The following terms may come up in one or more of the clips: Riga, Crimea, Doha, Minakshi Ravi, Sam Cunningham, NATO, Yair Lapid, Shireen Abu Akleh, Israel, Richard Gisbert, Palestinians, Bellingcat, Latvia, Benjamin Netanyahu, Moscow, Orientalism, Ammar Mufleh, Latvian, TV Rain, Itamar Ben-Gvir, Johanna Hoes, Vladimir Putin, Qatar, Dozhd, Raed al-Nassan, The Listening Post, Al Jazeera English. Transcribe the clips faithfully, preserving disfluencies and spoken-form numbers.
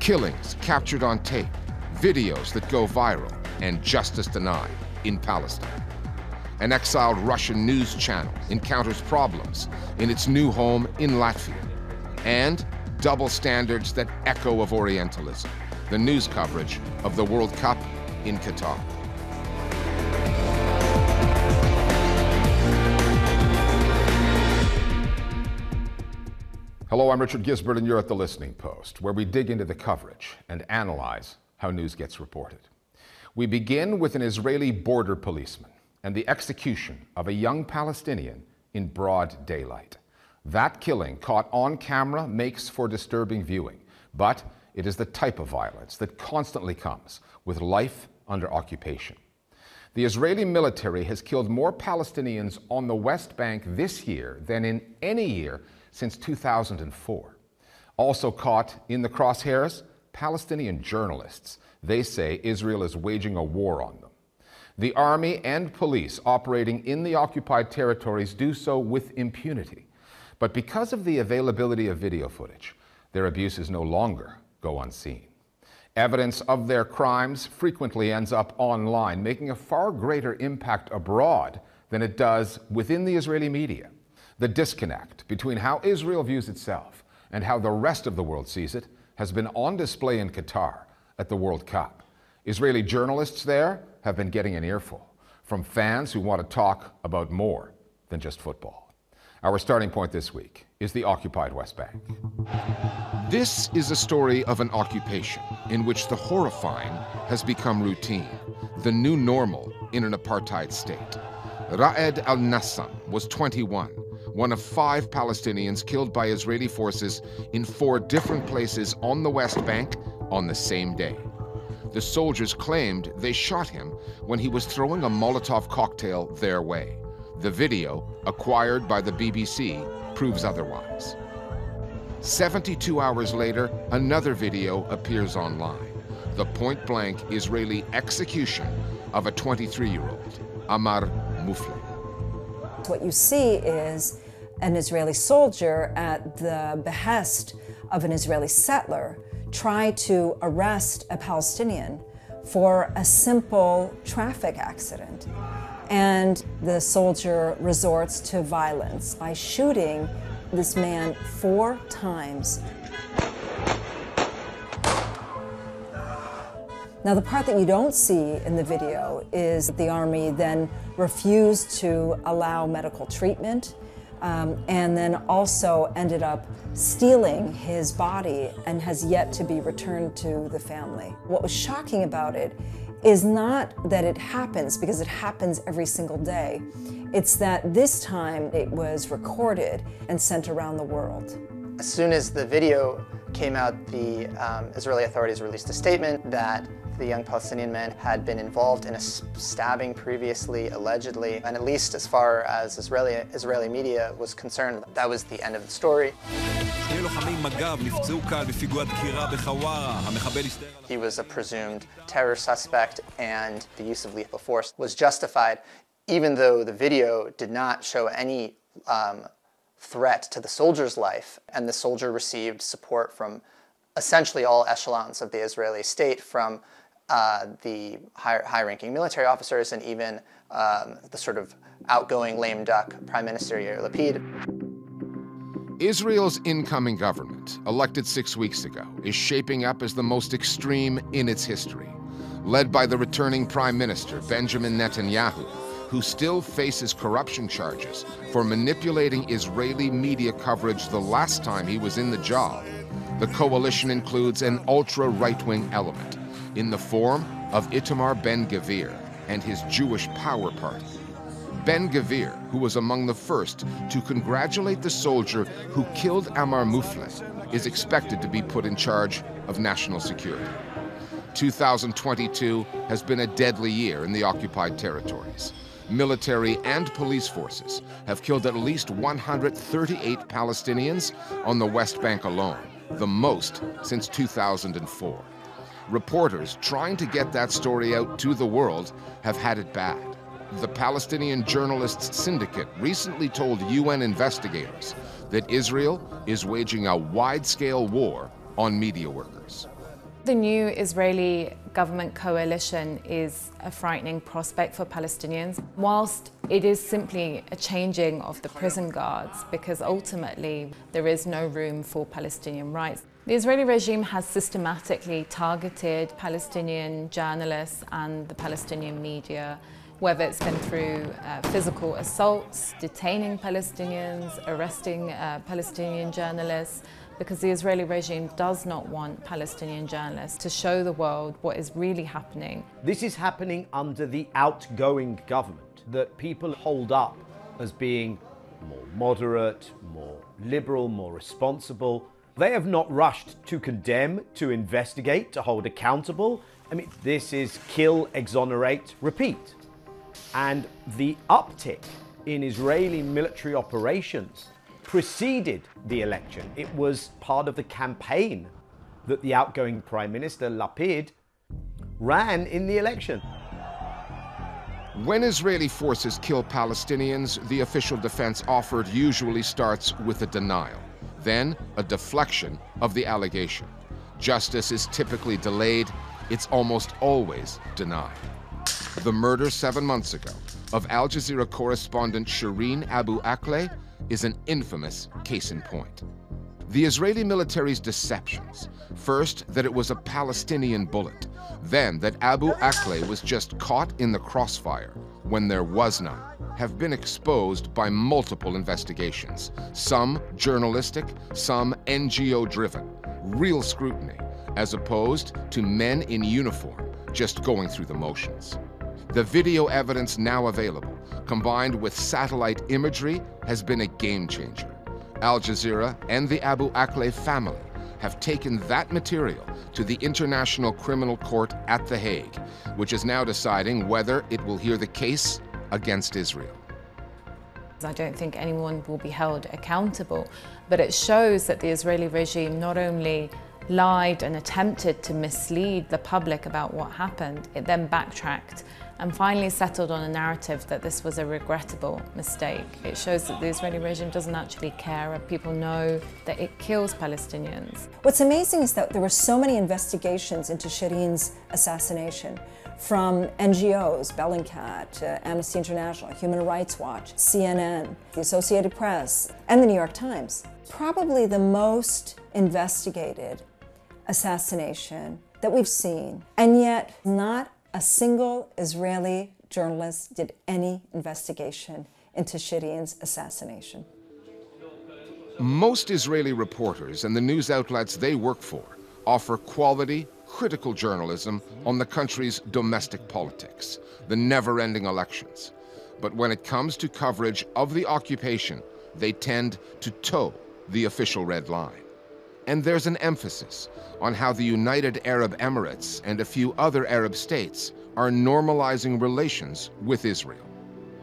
killings captured on tape, videos that go viral, and justice denied in Palestine. An exiled Russian news channel encounters problems in its new home in Latvia, and double standards that echo of Orientalism, the news coverage of the World Cup in Qatar. Hello, I'm Richard Gisbert, and you're at The Listening Post, where we dig into the coverage and analyze how news gets reported. We begin with an Israeli border policeman and the execution of a young Palestinian in broad daylight. That killing, caught on camera, makes for disturbing viewing, but it is the type of violence that constantly comes with life under occupation. The Israeli military has killed more Palestinians on the West Bank this year than in any year since two thousand four. Also caught in the crosshairs, Palestinian journalists. They say Israel is waging a war on them. The army and police operating in the occupied territories do so with impunity. But because of the availability of video footage, their abuses no longer go unseen. Evidence of their crimes frequently ends up online, making a far greater impact abroad than it does within the Israeli media. The disconnect between how Israel views itself and how the rest of the world sees it has been on display in Qatar at the World Cup. Israeli journalists there have been getting an earful from fans who want to talk about more than just football. Our starting point this week is the occupied West Bank. This is a story of an occupation in which the horrifying has become routine, the new normal in an apartheid state. Raed al-Nassan was twenty-one, one of five Palestinians killed by Israeli forces in four different places on the West Bank on the same day. The soldiers claimed they shot him when he was throwing a Molotov cocktail their way. The video, acquired by the B B C, proves otherwise. seventy-two hours later, another video appears online. The point-blank Israeli execution of a twenty-three-year-old, Ammar Mufleh. What you see is an Israeli soldier, at the behest of an Israeli settler, try to arrest a Palestinian for a simple traffic accident. And the soldier resorts to violence by shooting this man four times. Now, the part that you don't see in the video is the army then refused to allow medical treatment, um, and then also ended up stealing his body and has yet to be returned to the family. What was shocking about it is not that it happens, because it happens every single day. It's that this time it was recorded and sent around the world. As soon as the video came out, the um, Israeli authorities released a statement that the young Palestinian man had been involved in a stabbing previously, allegedly, and at least as far as Israeli, Israeli media was concerned, that was the end of the story. He was a presumed terror suspect, and the use of lethal force was justified, even though the video did not show any um, threat to the soldier's life, and the soldier received support from essentially all echelons of the Israeli state, from Uh, the high, high-ranking military officers and even um, the sort of outgoing lame duck Prime Minister Yair Lapid. Israel's incoming government, elected six weeks ago, is shaping up as the most extreme in its history, led by the returning Prime Minister Benjamin Netanyahu, who still faces corruption charges for manipulating Israeli media coverage the last time he was in the job. The coalition includes an ultra-right-wing element in the form of Itamar Ben-Gvir and his Jewish Power Party. Ben-Gvir, who was among the first to congratulate the soldier who killed Ammar Mufleh, is expected to be put in charge of national security. two thousand twenty-two has been a deadly year in the occupied territories. Military and police forces have killed at least one hundred thirty-eight Palestinians on the West Bank alone, the most since two thousand four. Reporters trying to get that story out to the world have had it bad. The Palestinian Journalists Syndicate recently told U N investigators that Israel is waging a wide-scale war on media workers. The new Israeli government coalition is a frightening prospect for Palestinians, whilst it is simply a changing of the prison guards, because ultimately there is no room for Palestinian rights. The Israeli regime has systematically targeted Palestinian journalists and the Palestinian media, whether it's been through uh, physical assaults, detaining Palestinians, arresting uh, Palestinian journalists, because the Israeli regime does not want Palestinian journalists to show the world what is really happening. This is happening under the outgoing government that people hold up as being more moderate, more liberal, more responsible. They have not rushed to condemn, to investigate, to hold accountable. I mean, this is kill, exonerate, repeat. And the uptick in Israeli military operations preceded the election. It was part of the campaign that the outgoing Prime Minister, Lapid, ran in the election. When Israeli forces kill Palestinians, the official defense offered usually starts with a denial, then a deflection of the allegation. Justice is typically delayed. It's almost always denied. The murder seven months ago of Al Jazeera correspondent Shireen Abu Akleh is an infamous case in point. The Israeli military's deceptions, first that it was a Palestinian bullet, then that Abu Akleh was just caught in the crossfire when there was none, have been exposed by multiple investigations, some journalistic, some N G O-driven, real scrutiny, as opposed to men in uniform just going through the motions. The video evidence now available, combined with satellite imagery, has been a game changer. Al Jazeera and the Abu Akleh family have taken that material to the International Criminal Court at The Hague, which is now deciding whether it will hear the case against Israel. I don't think anyone will be held accountable, but it shows that the Israeli regime not only lied and attempted to mislead the public about what happened, it then backtracked and finally settled on a narrative that this was a regrettable mistake. It shows that the Israeli regime doesn't actually care, and people know that it kills Palestinians. What's amazing is that there were so many investigations into Shireen's assassination from N G Os, Bellingcat, uh, Amnesty International, Human Rights Watch, C N N, the Associated Press, and the New York Times. Probably the most investigated assassination that we've seen, and yet not a single Israeli journalist did any investigation into Shireen's assassination. Most Israeli reporters and the news outlets they work for offer quality, critical journalism on the country's domestic politics, the never-ending elections. But when it comes to coverage of the occupation, they tend to toe the official red line. And there's an emphasis on how the United Arab Emirates and a few other Arab states are normalizing relations with Israel.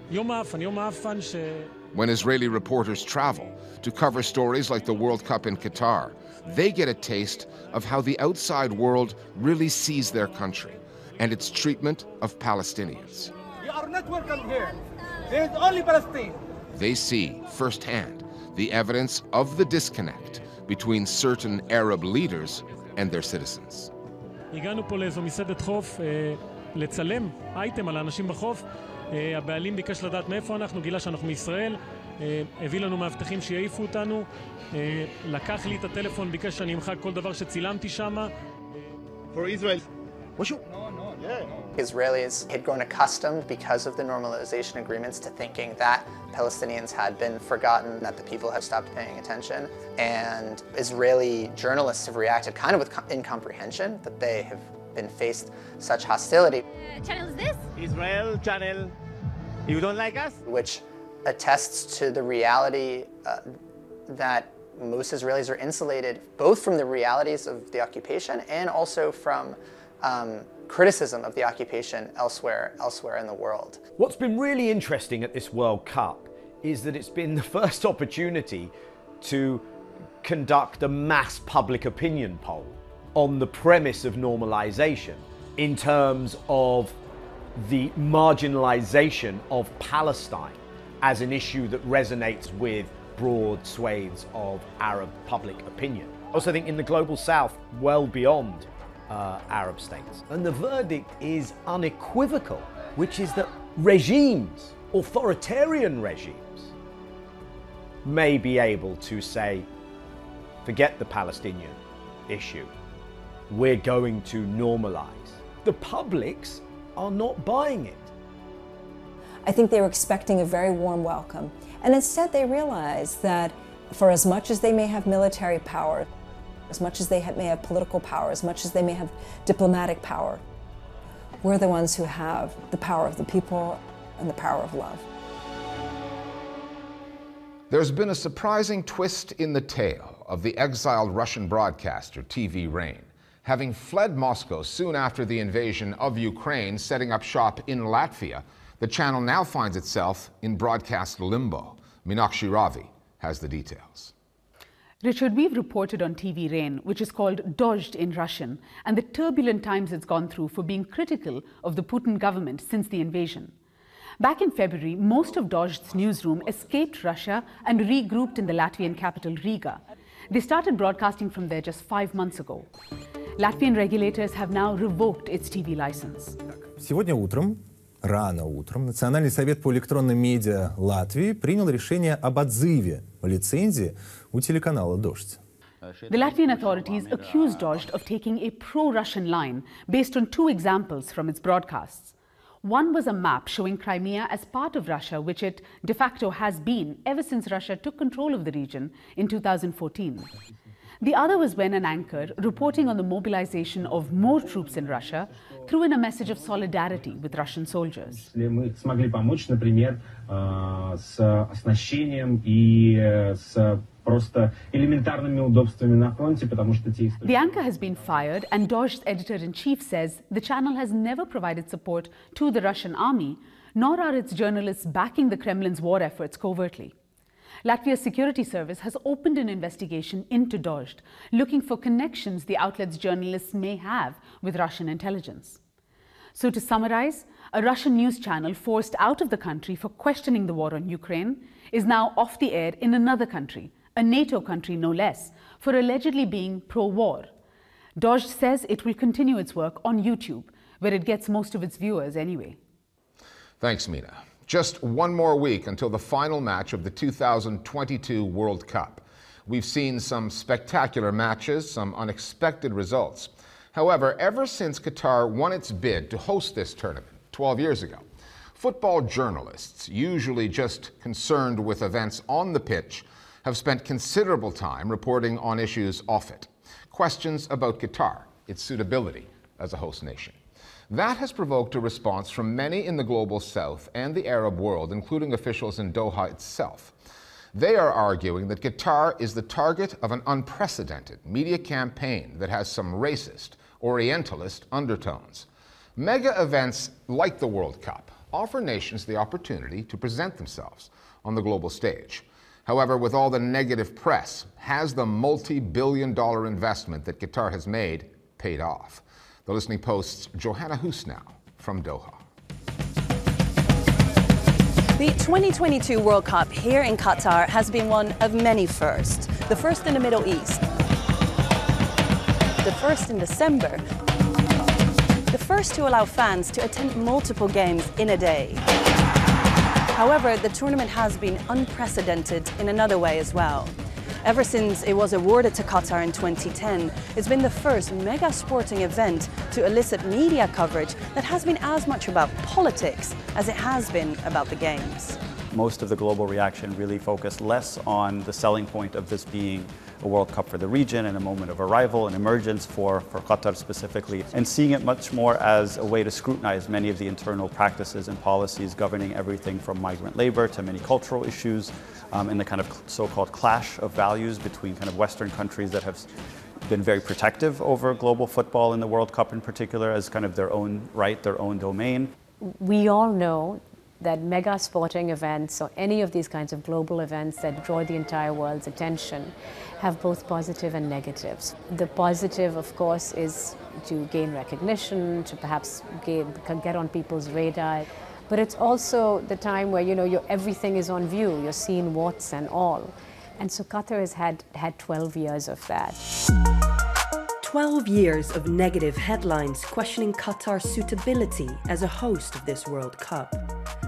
When Israeli reporters travel to cover stories like the World Cup in Qatar, they get a taste of how the outside world really sees their country and its treatment of Palestinians. You are not welcome here. There is only Palestine. They see firsthand the evidence of the disconnect between certain Arab leaders and their citizens. For Israel, Israelis had grown accustomed, because of the normalization agreements, to thinking that Palestinians had been forgotten, that the people had stopped paying attention. And Israeli journalists have reacted kind of with incomprehension that they have been faced such hostility. Uh, channel is this? Israel channel. You don't like us? Which attests to the reality uh, that most Israelis are insulated both from the realities of the occupation and also from um, criticism of the occupation elsewhere, elsewhere in the world. What's been really interesting at this World Cup is that it's been the first opportunity to conduct a mass public opinion poll on the premise of normalization in terms of the marginalization of Palestine as an issue that resonates with broad swathes of Arab public opinion. Also, I think in the Global South, well beyond uh, Arab states. And the verdict is unequivocal, which is that regimes, authoritarian regimes, may be able to say, forget the Palestinian issue, we're going to normalize. The publics are not buying it. I think they were expecting a very warm welcome, and instead they realized that for as much as they may have military power, as much as they may have political power, as much as they may have diplomatic power, we're the ones who have the power of the people and the power of love. There's been a surprising twist in the tale of the exiled Russian broadcaster T V Rain, having fled Moscow soon after the invasion of Ukraine, setting up shop in Latvia. The channel now finds itself in broadcast limbo. Minakshi Ravi has the details. Richard, we've reported on T V Rain, which is called Dozhd in Russian, and the turbulent times it's gone through for being critical of the Putin government since the invasion. Back in February, most of Dozhd's newsroom escaped Russia and regrouped in the Latvian capital, Riga. They started broadcasting from there just five months ago. Latvian regulators have now revoked its T V license. Сегодня утром, рано утром, Национальный совет по электронным медиа Латвии принял решение об отзыве лицензии у телеканала Дождь. The Latvian authorities accused Dozhd of taking a pro-Russian line based on two examples from its broadcasts. One was a map showing Crimea as part of Russia, which it de facto has been ever since Russia took control of the region in two thousand fourteen. The other was when an anchor, reporting on the mobilization of more troops in Russia, threw in a message of solidarity with Russian soldiers. Мы смогли помочь, например, с оснащением и с просто элементарными удобствами на фронте, потому что те истории. The anchor has been fired, and Dozhd's editor-in-chief says the channel has never provided support to the Russian army, nor are its journalists backing the Kremlin's war efforts covertly. Latvia's security service has opened an investigation into Dozhd, looking for connections the outlet's journalists may have with Russian intelligence. So to summarize, a Russian news channel forced out of the country for questioning the war on Ukraine is now off the air in another country, a NATO country no less, for allegedly being pro-war. Dozhd says it will continue its work on YouTube, where it gets most of its viewers anyway. Thanks, Mina. Just one more week until the final match of the two thousand twenty-two World Cup. We've seen some spectacular matches, some unexpected results. However, ever since Qatar won its bid to host this tournament twelve years ago, football journalists, usually just concerned with events on the pitch, have spent considerable time reporting on issues off it. Questions about Qatar, its suitability as a host nation. That has provoked a response from many in the global south and the Arab world, including officials in Doha itself. They are arguing that Qatar is the target of an unprecedented media campaign that has some racist, orientalist undertones. Mega events like the World Cup offer nations the opportunity to present themselves on the global stage. However, with all the negative press, has the multi-billion dollar investment that Qatar has made paid off? The Listening Post's Johanna Hoes now from Doha. The twenty twenty-two World Cup here in Qatar has been one of many firsts. The first in the Middle East, the first in December, the first to allow fans to attend multiple games in a day. However, the tournament has been unprecedented in another way as well. Ever since it was awarded to Qatar in twenty ten, it's been the first mega sporting event to elicit media coverage that has been as much about politics as it has been about the games. Most of the global reaction really focused less on the selling point of this being a World Cup for the region and a moment of arrival and emergence for, for Qatar specifically, and seeing it much more as a way to scrutinize many of the internal practices and policies governing everything from migrant labor to many cultural issues um, and the kind of so-called clash of values between kind of Western countries that have been very protective over global football and the World Cup in particular as kind of their own right, their own domain. We all know that mega sporting events or any of these kinds of global events that draw the entire world's attention have both positive and negatives. The positive, of course, is to gain recognition, to perhaps gain, get on people's radar. But it's also the time where, you know, your, everything is on view, you're seen warts and all. And so Qatar has had, had twelve years of that. twelve years of negative headlines questioning Qatar's suitability as a host of this World Cup,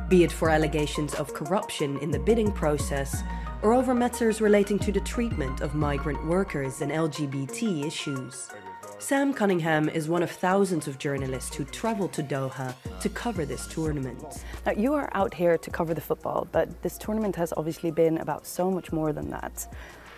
be it for allegations of corruption in the bidding process or over matters relating to the treatment of migrant workers and L G B T issues. Sam Cunningham is one of thousands of journalists who travel to Doha to cover this tournament. Now, you are out here to cover the football, but this tournament has obviously been about so much more than that.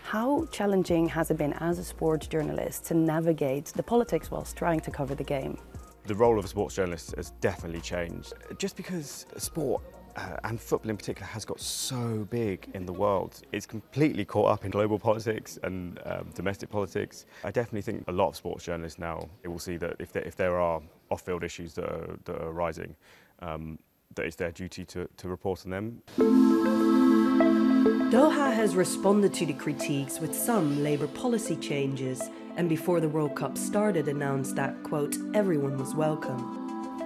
How challenging has it been as a sports journalist to navigate the politics whilst trying to cover the game? The role of a sports journalist has definitely changed, just because sport Uh, and football in particular has got so big in the world. It's completely caught up in global politics and um, domestic politics. I definitely think a lot of sports journalists now, they will see that if there, if there are off-field issues that are, that are arising, um, that it's their duty to, to report on them. Doha has responded to the critiques with some Labour policy changes, and before the World Cup started announced that, quote, everyone was welcome.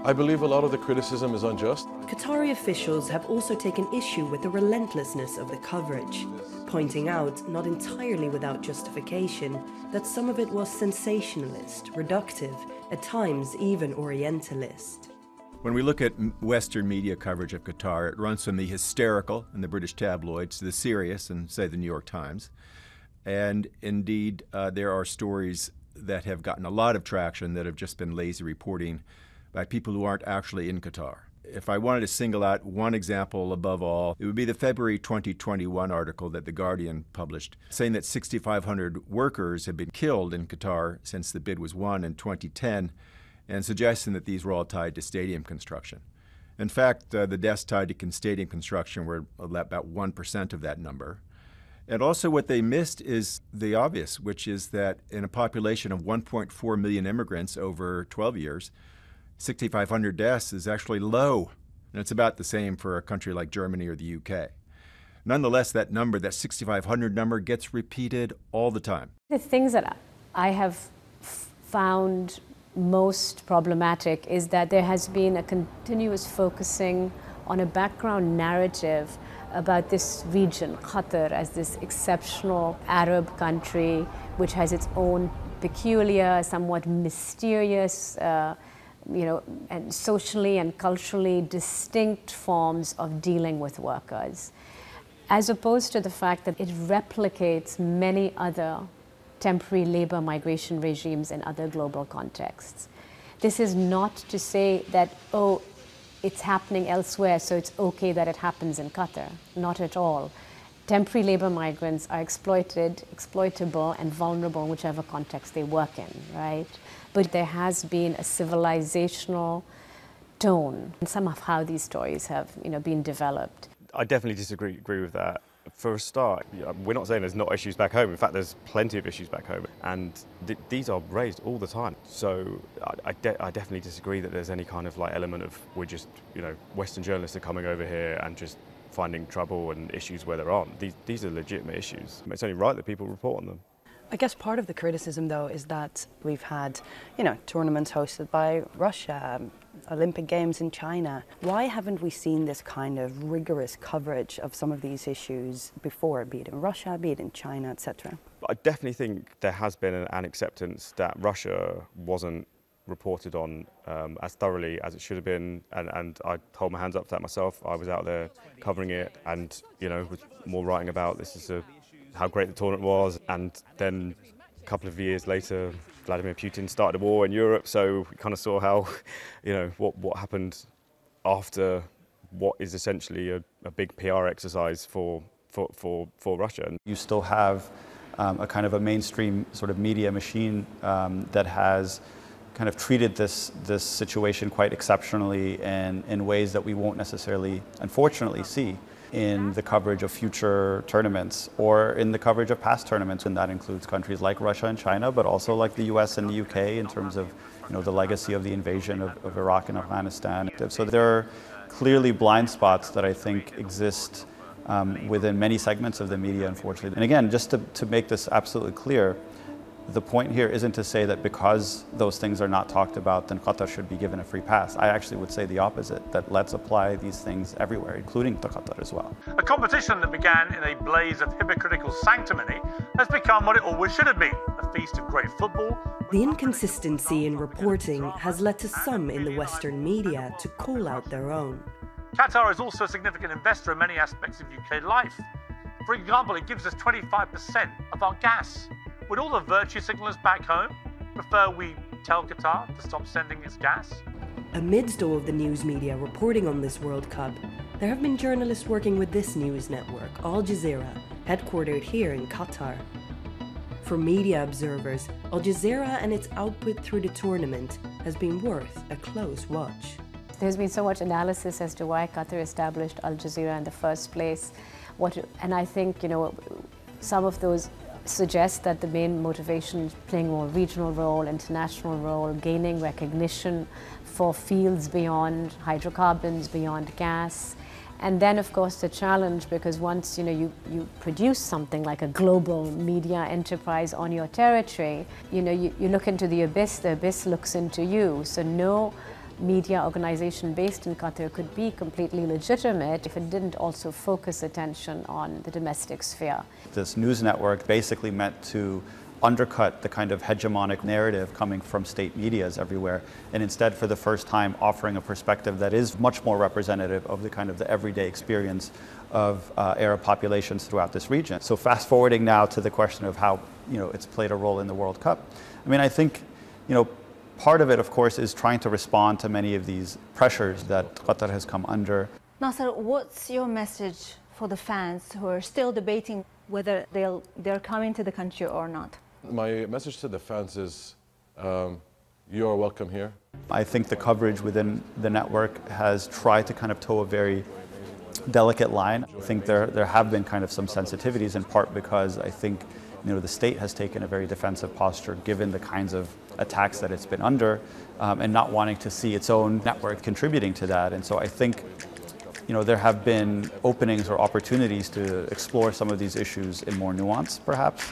I believe a lot of the criticism is unjust. Qatari officials have also taken issue with the relentlessness of the coverage, pointing out, not entirely without justification, that some of it was sensationalist, reductive, at times even orientalist. When we look at Western media coverage of Qatar, it runs from the hysterical in the British tabloids to the serious in, say, the New York Times. And indeed, uh, there are stories that have gotten a lot of traction that have just been lazy reporting by people who aren't actually in Qatar. If I wanted to single out one example above all, it would be the February twenty twenty-one article that The Guardian published, saying that six thousand five hundred workers have been killed in Qatar since the bid was won in twenty ten, and suggesting that these were all tied to stadium construction. In fact, uh, the deaths tied to stadium construction were about one percent of that number. And also what they missed is the obvious, which is that in a population of one point four million immigrants over twelve years, six thousand five hundred deaths is actually low, and it's about the same for a country like Germany or the U K. Nonetheless, that number, that six thousand five hundred number, gets repeated all the time. The things that I have found most problematic is that there has been a continuous focusing on a background narrative about this region, Qatar, as this exceptional Arab country which has its own peculiar, somewhat mysterious, uh, you know, and socially and culturally distinct forms of dealing with workers, as opposed to the fact that it replicates many other temporary labor migration regimes in other global contexts. This is not to say that, oh, it's happening elsewhere, so it's okay that it happens in Qatar. Not at all. Temporary labor migrants are exploited, exploitable, and vulnerable in whichever context they work in, right? But there has been a civilizational tone in some of how these stories have, you know, been developed. I definitely disagree agree with that. For a start, we're not saying there's not issues back home. In fact, there's plenty of issues back home, and th these are raised all the time. So I, I, de I definitely disagree that there's any kind of like element of we're just, you know, Western journalists are coming over here and just finding trouble and issues where there aren't. These, these are legitimate issues. It's only right that people report on them. I guess part of the criticism, though, is that we've had, you know, tournaments hosted by Russia, Olympic Games in China. Why haven't we seen this kind of rigorous coverage of some of these issues before, be it in Russia, be it in China, et cetera? I definitely think there has been an acceptance that Russia wasn't reported on um, as thoroughly as it should have been, and, and I hold my hands up for that myself. I was out there covering it and, you know, was more writing about this is a how great the tournament was, and then a couple of years later Vladimir Putin started a war in Europe, so we kind of saw how, you know, what, what happened after what is essentially a, a big P R exercise for, for, for, for Russia. You still have um, a kind of a mainstream sort of media machine um, that has kind of treated this, this situation quite exceptionally and in ways that we won't necessarily, unfortunately, see in the coverage of future tournaments or in the coverage of past tournaments, and that includes countries like Russia and China, but also like the U S and the U K in terms of, you know, the legacy of the invasion of, of Iraq and Afghanistan. So there are clearly blind spots that I think exist um, within many segments of the media, unfortunately. And again, just to, to make this absolutely clear, The point here isn't to say that because those things are not talked about, then Qatar should be given a free pass. I actually would say the opposite, that let's apply these things everywhere, including to Qatar as well. A competition that began in a blaze of hypocritical sanctimony has become what it always should have been, a feast of great football. The inconsistency in reporting has led to some in the Western media to call out their own. Qatar is also a significant investor in many aspects of U K life. For example, it gives us twenty-five percent of our gas. Would all the virtue signalers back home prefer we tell Qatar to stop sending its gas? Amidst all of the news media reporting on this World Cup, there have been journalists working with this news network, Al Jazeera, headquartered here in Qatar. For media observers, Al Jazeera and its output through the tournament has been worth a close watch. There's been so much analysis as to why Qatar established Al Jazeera in the first place. What, and I think, you know, some of those suggest that the main motivation is playing a more regional role, international role, gaining recognition for fields beyond hydrocarbons, beyond gas. And then, of course, the challenge, because once, you know, you, you produce something like a global media enterprise on your territory, you know, you, you look into the abyss, the abyss looks into you. So no media organization based in Qatar could be completely legitimate if it didn't also focus attention on the domestic sphere. This news network basically meant to undercut the kind of hegemonic narrative coming from state medias everywhere, and instead for the first time offering a perspective that is much more representative of the kind of the everyday experience of uh, Arab populations throughout this region. So fast forwarding now to the question of how, you know, it's played a role in the World Cup. I mean, I think, you know, part of it, of course, is trying to respond to many of these pressures that Qatar has come under. Nasser, what's your message for the fans who are still debating whether they'll, they're coming to the country or not? My message to the fans is um, you are welcome here. I think the coverage within the network has tried to kind of toe a very delicate line. I think there, there have been kind of some sensitivities, in part because I think, you know, the state has taken a very defensive posture given the kinds of attacks that it's been under, um, and not wanting to see its own network contributing to that. And so I think, you know, there have been openings or opportunities to explore some of these issues in more nuance, perhaps.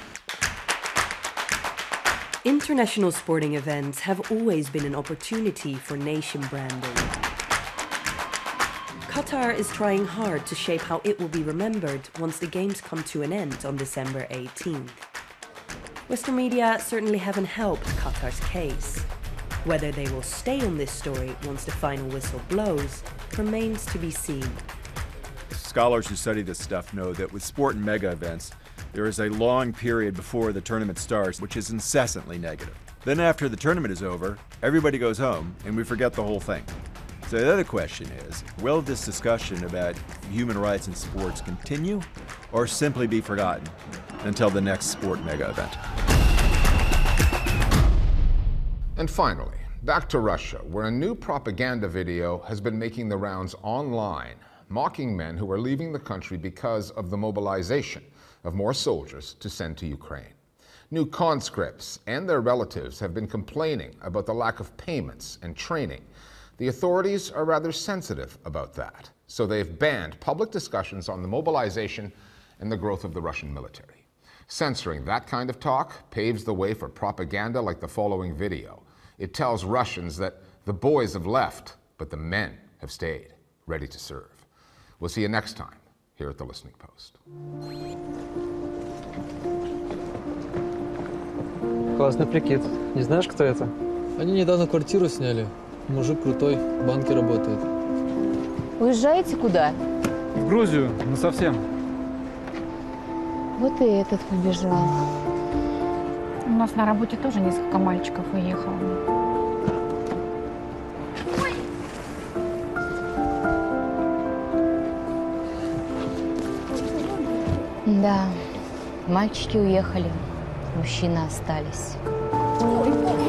International sporting events have always been an opportunity for nation branding. Qatar is trying hard to shape how it will be remembered once the games come to an end on December eighteenth. Western media certainly haven't helped Qatar's case. Whether they will stay on this story once the final whistle blows remains to be seen. Scholars who study this stuff know that with sport and mega events, there is a long period before the tournament starts, which is incessantly negative. Then after the tournament is over, everybody goes home and we forget the whole thing. So the other question is, will this discussion about human rights in sports continue or simply be forgotten until the next sport mega event? And finally, back to Russia, where a new propaganda video has been making the rounds online, mocking men who are leaving the country because of the mobilization of more soldiers to send to Ukraine. New conscripts and their relatives have been complaining about the lack of payments and training. The authorities are rather sensitive about that, so they've banned public discussions on the mobilization and the growth of the Russian military. Censoring that kind of talk paves the way for propaganda like the following video. It tells Russians that the boys have left, but the men have stayed, ready to serve. We'll see you next time here at The Listening Post. Классный прикид. Не знаешь, кто это? Они недавно квартиру сняли. Мужик крутой, в банке работает. Уезжаете куда? В Грузию, насовсем. Вот и этот побежал. У нас на работе тоже несколько мальчиков уехало. Ой! Да, мальчики уехали, мужчины остались. Ой.